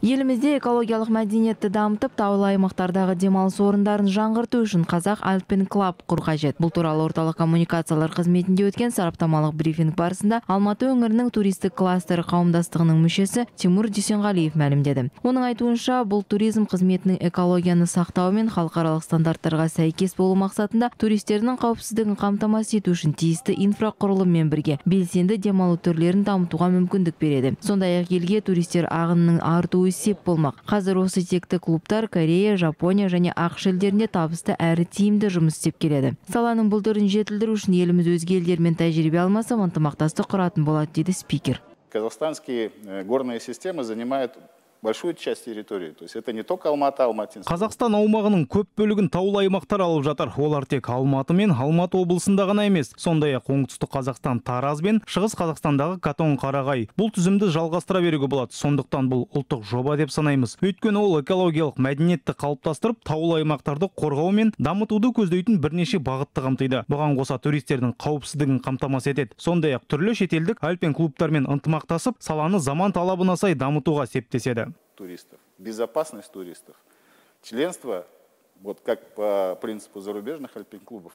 Елімізде экологиялық мәдениетті дамытып, таулы аймақтардағы демалыс орындарын жаңғырту үшін Қазақ Альпен Клаб құру қажет. Бұл туралы орталық коммуникациялар қызметінде өткен сараптамалық брифинг барысында Алматы өңірінің туристік кластері қауымдастығының мүшесі Тимур Дюсенғалиев мәлімдеді. Оның айтуынша, бұл туризм қызметінің экологияны сақтау мен халықаралық стандарттарға сәйкес болу мақсатында туристердің қауіпсіздігін қамтамасыз ету үшін тиісті инфрақұрылыммен бірге белсенді демалу түрлерін дамытуға мүмкіндік береді. Сондай-ақ елге туристер ағынының артуы сеп болмақ. Қазір осы текті клубтар Корея, Жапония және ақш елдерінде табысты әрі тиімді жұмыс істеп келеді. Саланың бұл түрін жетілдіру үшін еліміз өзге елдермен тәжірибе алмаса, ынтымақтастық құратын болады, дейді спикер. Казахстанские горные системы занимают большую часть территории. То есть это не только Алматы, Алматинск. Қазақстан аумағының көп бөлігін таулы аймақтар алып жатыр. Олар тек Алматы мен Алматы облысында ғана емес. Сондай-ақ оңтүстік Қазақстан Тараз бен шығыс Қазақстандағы Катон-Қарағай. Бұл түзімді жалғастыра беруге болады. Сондықтан бұл ұлттық жоба деп санаймыз. Өйткені ол экологиялық мәдениетті қалыптастырып, таулы аймақтарды қорғау мен дамытуды көздейтін бірнеше бағытты қамтиды. Бұған қоса туристердің қауіпсіздігін қамтамасыз етеді. Сондай-ақ түрлі шетелдік альпен клубтармен ынтымақтасып, саланы заман талабына сай дамытуға септеседі. Туристов, безопасность туристов, членство, вот как по принципу зарубежных альпин-клубов.